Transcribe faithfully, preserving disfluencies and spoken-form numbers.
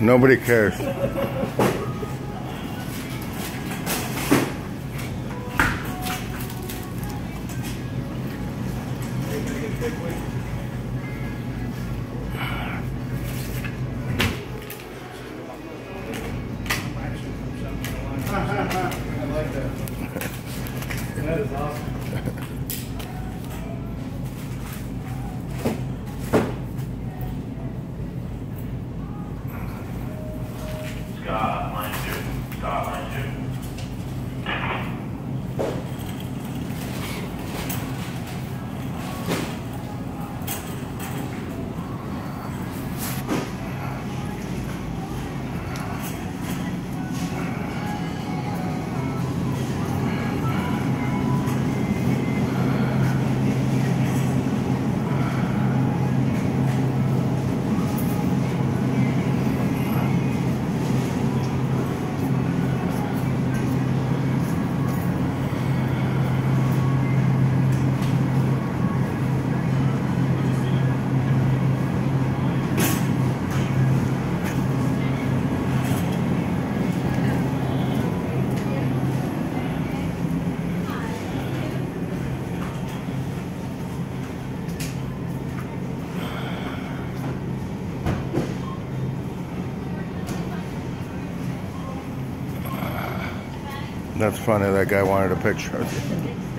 Nobody cares. I like that. That is awesome. Scott, line two. Scott, line two. That's funny, that guy wanted a picture.